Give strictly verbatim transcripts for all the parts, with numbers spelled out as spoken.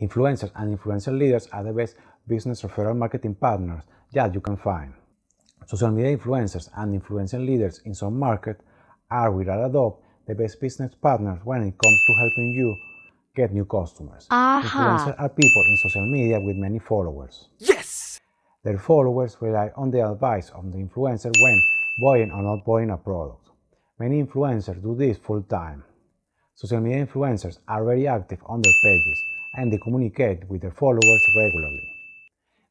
Influencers and influencer leaders are the best business referral marketing partners that you can find. Social media influencers and influencer leaders in some markets are without a doubt the best business partners when it comes to helping you get new customers. Aha. Influencers are people in social media with many followers. Yes! Their followers rely on the advice of the influencer when buying or not buying a product. Many influencers do this full time. Social media influencers are very active on their pages and they communicate with their followers regularly.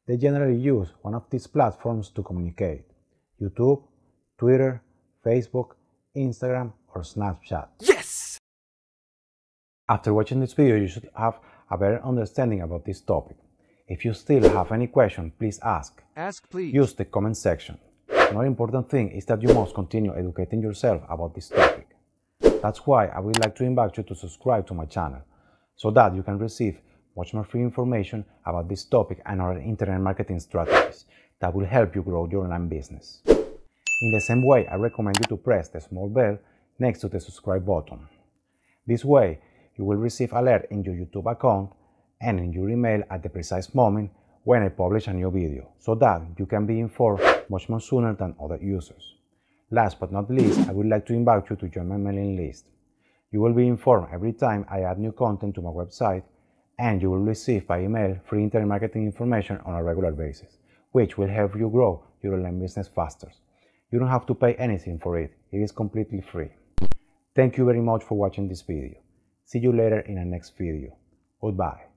They generally use one of these platforms to communicate: YouTube, Twitter, Facebook, Instagram, or Snapchat. Yes! After watching this video, you should have a better understanding about this topic. If you still have any question, please ask. Ask, please. Use the comment section. Another important thing is that you must continue educating yourself about this topic. That's why I would like to invite you to subscribe to my channel, so that you can receive much more free information about this topic and other internet marketing strategies that will help you grow your online business. In the same way, I recommend you to press the small bell next to the subscribe button. This way, you will receive alert in your YouTube account and in your email at the precise moment when I publish a new video, so that you can be informed much more sooner than other users. Last but not least, I would like to invite you to join my mailing list. You will be informed every time I add new content to my website, and you will receive by email free internet marketing information on a regular basis, which will help you grow your online business faster. You don't have to pay anything for it. It is completely free. Thank you very much for watching this video. See you later in the next video. Goodbye.